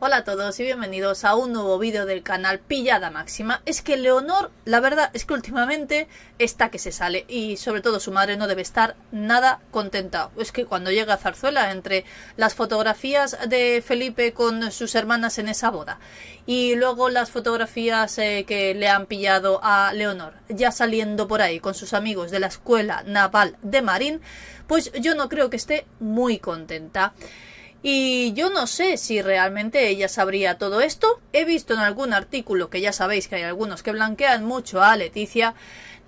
Hola a todos y bienvenidos a un nuevo vídeo del canal Pillada Máxima. Es que Leonor, la verdad es que últimamente está que se sale y sobre todo su madre no debe estar nada contenta. Es que cuando llega a Zarzuela, entre las fotografías de Felipe con sus hermanas en esa boda y luego las fotografías que le han pillado a Leonor ya saliendo por ahí con sus amigos de la Escuela Naval de Marín, pues yo no creo que esté muy contenta. Y yo no sé si realmente ella sabría todo esto. He visto en algún artículo, que ya sabéis que hay algunos que blanquean mucho a Letizia,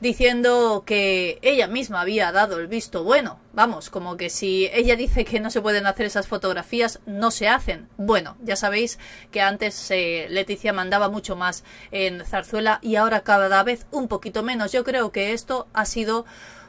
diciendo que ella misma había dado el visto bueno. Vamos, como que si ella dice que no se pueden hacer esas fotografías, no se hacen. Bueno, ya sabéis que antes Letizia mandaba mucho más en Zarzuela y ahora cada vez un poquito menos. Yo creo que esto ha sido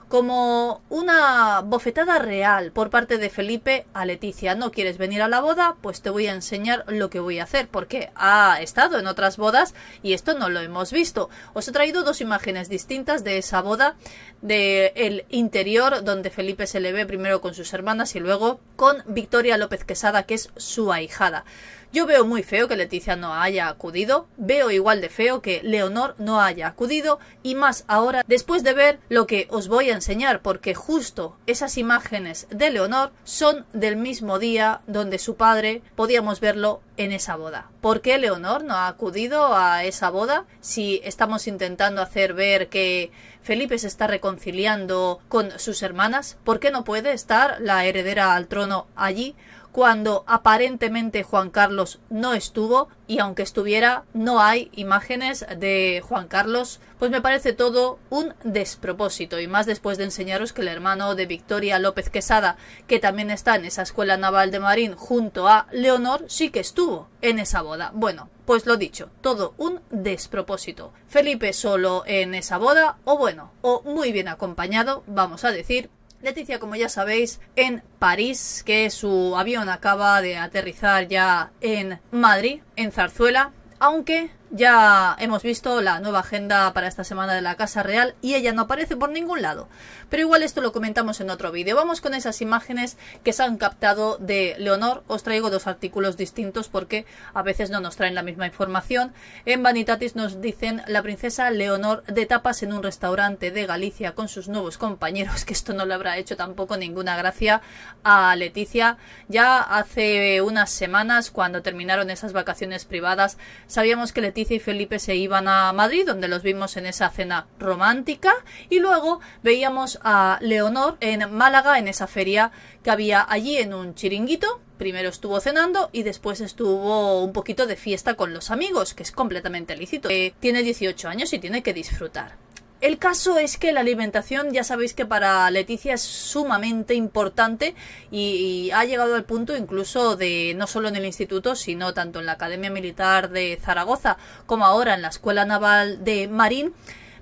como una bofetada real por parte de Felipe a Letizia. ¿No quieres venir a la boda? Pues te voy a enseñar lo que voy a hacer, porque ha estado en otras bodas y esto no lo hemos visto. Os he traído dos imágenes distintas de esa boda, del interior, donde Felipe se le ve primero con sus hermanas y luego con Victoria López Quesada, que es su ahijada. Yo veo muy feo que Letizia no haya acudido, veo igual de feo que Leonor no haya acudido, y más ahora después de ver lo que os voy a enseñar, porque justo esas imágenes de Leonor son del mismo día donde su padre podíamos verlo en esa boda. ¿Por qué Leonor no ha acudido a esa boda si estamos intentando hacer ver que Felipe se está reconciliando con sus hermanas? ¿Por qué no puede estar la heredera al trono allí, cuando aparentemente Juan Carlos no estuvo? Y aunque estuviera, no hay imágenes de Juan Carlos. Pues me parece todo un despropósito, y más después de enseñaros que el hermano de Victoria López Quesada, que también está en esa Escuela Naval de Marín junto a Leonor, sí que estuvo en esa boda. Bueno, pues lo dicho, todo un despropósito. Felipe solo en esa boda, o bueno, o muy bien acompañado, vamos a decir. Letizia, como ya sabéis, en París, que su avión acaba de aterrizar ya en Madrid, en Zarzuela, aunque ya hemos visto la nueva agenda para esta semana de la Casa Real y ella no aparece por ningún lado. Pero igual esto lo comentamos en otro vídeo. Vamos con esas imágenes que se han captado de Leonor. Os traigo dos artículos distintos porque a veces no nos traen la misma información. En Vanitatis nos dicen: la princesa Leonor de tapas en un restaurante de Galicia con sus nuevos compañeros. Que esto no le habrá hecho tampoco ninguna gracia a Letizia. Ya hace unas semanas, cuando terminaron esas vacaciones privadas, sabíamos que Letizia y Felipe se iban a Madrid, donde los vimos en esa cena romántica, y luego veíamos a Leonor en Málaga, en esa feria que había allí, en un chiringuito. Primero estuvo cenando y después estuvo un poquito de fiesta con los amigos, que es completamente lícito. Tiene 18 años y tiene que disfrutar. El caso es que la alimentación, ya sabéis que para Letizia es sumamente importante, y ha llegado al punto incluso de, no solo en el instituto, sino tanto en la Academia Militar de Zaragoza como ahora en la Escuela Naval de Marín,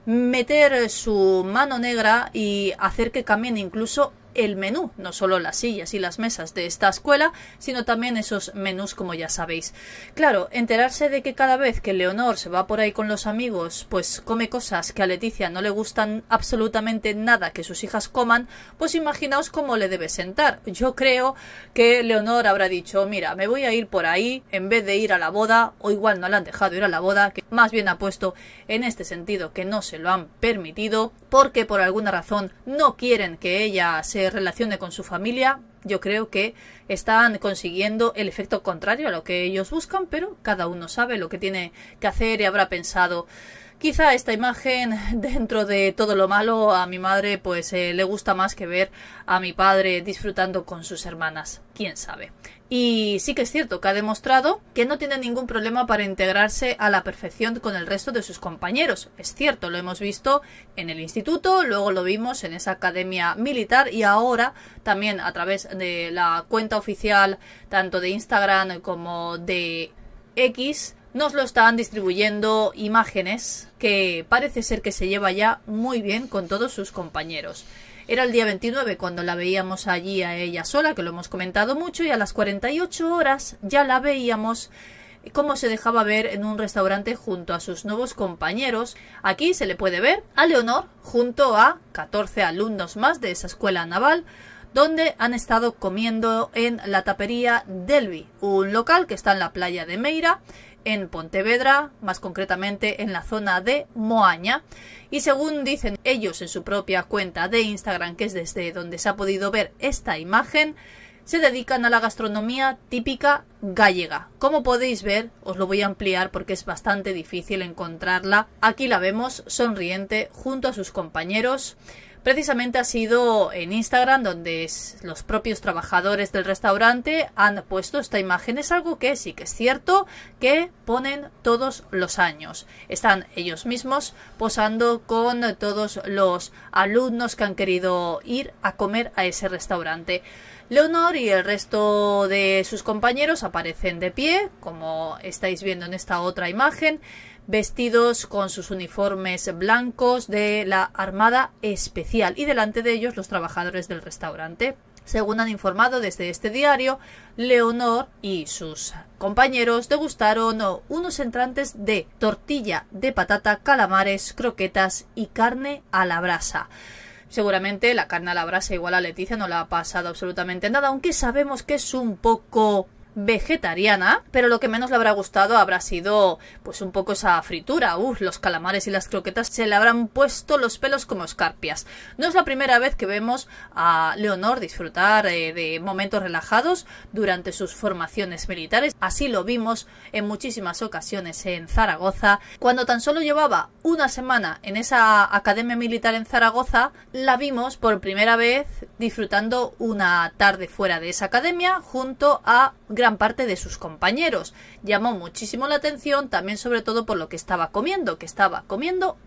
meter su mano negra y hacer que cambien incluso el menú, no solo las sillas y las mesas de esta escuela, sino también esos menús, como ya sabéis. Claro, enterarse de que cada vez que Leonor se va por ahí con los amigos, pues come cosas que a Letizia no le gustan absolutamente nada que sus hijas coman, pues imaginaos cómo le debe sentar. Yo creo que Leonor habrá dicho: mira, me voy a ir por ahí en vez de ir a la boda, o igual no la han dejado ir a la boda, que más bien ha puesto en este sentido que no se lo han permitido, porque por alguna razón no quieren que ella se relacione con su familia. Yo creo que están consiguiendo el efecto contrario a lo que ellos buscan, pero cada uno sabe lo que tiene que hacer y habrá pensado: quizá esta imagen, dentro de todo lo malo, a mi madre pues le gusta más que ver a mi padre disfrutando con sus hermanas. Quién sabe. Y sí que es cierto que ha demostrado que no tiene ningún problema para integrarse a la perfección con el resto de sus compañeros. Es cierto, lo hemos visto en el instituto, luego lo vimos en esa Academia Militar y ahora también a través de la cuenta oficial tanto de Instagram como de X nos lo están distribuyendo, imágenes que parece ser que se lleva ya muy bien con todos sus compañeros. Era el día 29 cuando la veíamos allí a ella sola, que lo hemos comentado mucho, y a las 48 horas ya la veíamos cómo se dejaba ver en un restaurante junto a sus nuevos compañeros. Aquí se le puede ver a Leonor junto a 14 alumnos más de esa escuela naval, donde han estado comiendo en la tapería Delby, un local que está en la playa de Meira, en Pontevedra, más concretamente en la zona de Moaña. Y según dicen ellos en su propia cuenta de Instagram, que es desde donde se ha podido ver esta imagen, se dedican a la gastronomía típica gallega. Como podéis ver, os lo voy a ampliar porque es bastante difícil encontrarla. Aquí la vemos sonriente junto a sus compañeros. Precisamente ha sido en Instagram donde los propios trabajadores del restaurante han puesto esta imagen. Es algo que sí que es cierto que ponen todos los años. Están ellos mismos posando con todos los alumnos que han querido ir a comer a ese restaurante. Leonor y el resto de sus compañeros aparecen de pie, como estáis viendo en esta otra imagen, vestidos con sus uniformes blancos de la Armada Especial, y delante de ellos los trabajadores del restaurante. Según han informado desde este diario, Leonor y sus compañeros degustaron unos entrantes de tortilla de patata, calamares, croquetas y carne a la brasa. Seguramente la carne a la brasa igual a Letizia no la ha pasado absolutamente nada, aunque sabemos que es un poco vegetariana, pero lo que menos le habrá gustado habrá sido pues un poco esa fritura. Los calamares y las croquetas se le habrán puesto los pelos como escarpias. No es la primera vez que vemos a Leonor disfrutar de momentos relajados durante sus formaciones militares. Así lo vimos en muchísimas ocasiones en Zaragoza. Cuando tan solo llevaba una semana en esa academia militar en Zaragoza, la vimos por primera vez disfrutando una tarde fuera de esa academia junto a gran parte de sus compañeros. Llamó muchísimo la atención también, sobre todo por lo que estaba comiendo,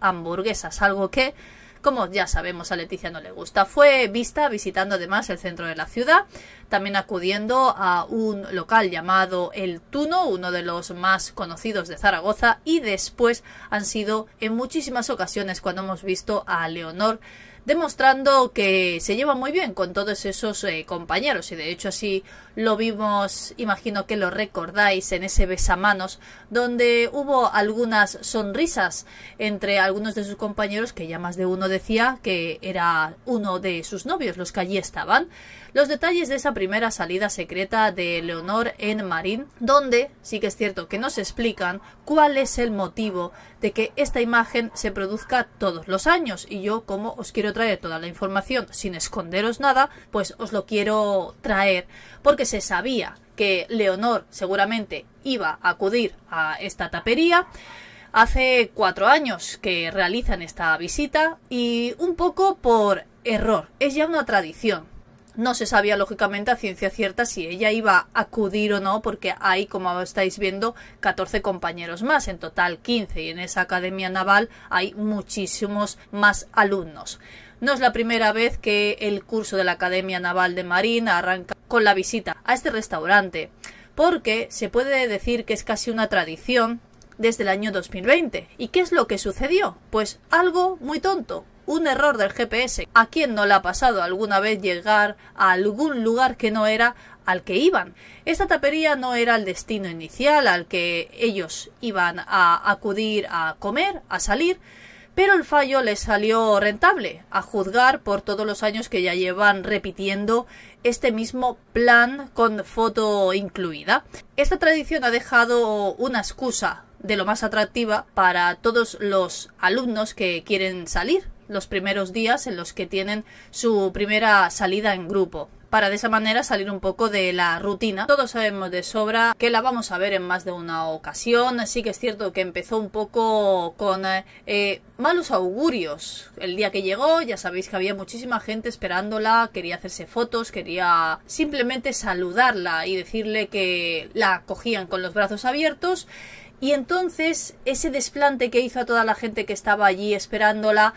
hamburguesas, algo que, como ya sabemos, a Letizia no le gusta. Fue vista visitando además el centro de la ciudad, también acudiendo a un local llamado El Tuno, uno de los más conocidos de Zaragoza, y después han sido en muchísimas ocasiones cuando hemos visto a Leonor demostrando que se lleva muy bien con todos esos compañeros. Y de hecho así lo vimos, imagino que lo recordáis, en ese besamanos donde hubo algunas sonrisas entre algunos de sus compañeros, que ya más de uno decía que era uno de sus novios los que allí estaban. Los detalles de esa primera salida secreta de Leonor en Marín, donde sí que es cierto que nos explican cuál es el motivo de que esta imagen se produzca todos los años, y yo, como os quiero traer toda la información sin esconderos nada, pues os lo quiero traer, porque se sabía que Leonor seguramente iba a acudir a esta tapería. Hace 4 años que realizan esta visita, y un poco por error, es ya una tradición. No se sabía, lógicamente, a ciencia cierta si ella iba a acudir o no, porque hay, como estáis viendo, 14 compañeros más, en total 15, y en esa academia naval hay muchísimos más alumnos. No es la primera vez que el curso de la Academia Naval de Marín arranca con la visita a este restaurante, porque se puede decir que es casi una tradición desde el año 2020. ¿Y qué es lo que sucedió? Pues algo muy tonto. Un error del GPS. ¿A quién no le ha pasado alguna vez llegar a algún lugar que no era al que iban? Esta tapería no era el destino inicial al que ellos iban a acudir a comer, a salir, pero el fallo les salió rentable, a juzgar por todos los años que ya llevan repitiendo este mismo plan con foto incluida. Esta tradición ha dejado una excusa de lo más atractiva para todos los alumnos que quieren salir los primeros días en los que tienen su primera salida en grupo, para de esa manera salir un poco de la rutina. Todos sabemos de sobra que la vamos a ver en más de una ocasión. Sí que es cierto que empezó un poco con malos augurios. El día que llegó, ya sabéis que había muchísima gente esperándola, quería hacerse fotos, quería simplemente saludarla y decirle que la acogían con los brazos abiertos. Y entonces ese desplante que hizo a toda la gente que estaba allí esperándola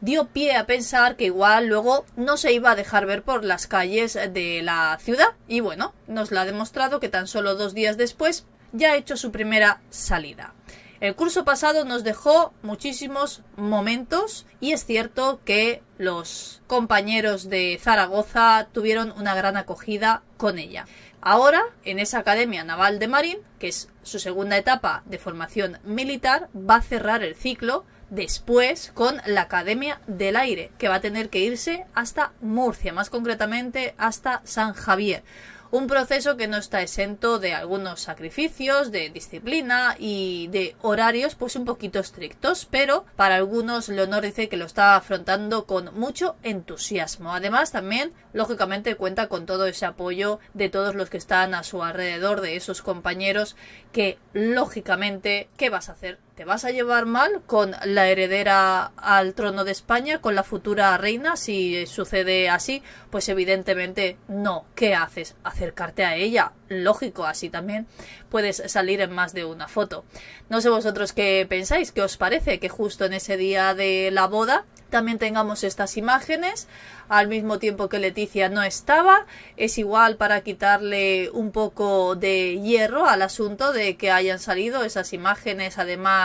dio pie a pensar que igual luego no se iba a dejar ver por las calles de la ciudad. Y bueno, nos la ha demostrado, que tan solo 2 días después ya ha hecho su primera salida. El curso pasado nos dejó muchísimos momentos, y es cierto que los compañeros de Zaragoza tuvieron una gran acogida con ella. Ahora, en esa Academia Naval de Marín, que es su segunda etapa de formación militar, va a cerrar el ciclo después con la Academia del Aire, que va a tener que irse hasta Murcia, más concretamente hasta San Javier. Un proceso que no está exento de algunos sacrificios, de disciplina y de horarios pues un poquito estrictos, pero para algunos Leonor dice que lo está afrontando con mucho entusiasmo. Además también, lógicamente, cuenta con todo ese apoyo de todos los que están a su alrededor, de esos compañeros que, lógicamente, ¿qué vas a hacer? ¿Te vas a llevar mal con la heredera al trono de España, con la futura reina? Si sucede así, pues evidentemente no. ¿Qué haces? Acercarte a ella. Lógico, así también puedes salir en más de una foto. No sé vosotros qué pensáis, qué os parece que justo en ese día de la boda también tengamos estas imágenes, al mismo tiempo que Letizia no estaba. Es igual para quitarle un poco de hierro al asunto de que hayan salido esas imágenes, además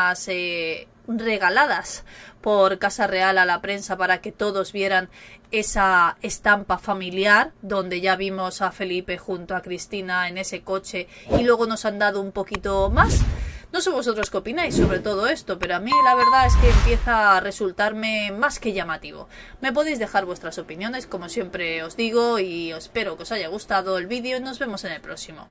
regaladas por Casa Real a la prensa para que todos vieran esa estampa familiar, donde ya vimos a Felipe junto a Cristina en ese coche y luego nos han dado un poquito más. No sé vosotros qué opináis sobre todo esto, pero a mí la verdad es que empieza a resultarme más que llamativo. Me podéis dejar vuestras opiniones, como siempre os digo, y espero que os haya gustado el vídeo y nos vemos en el próximo.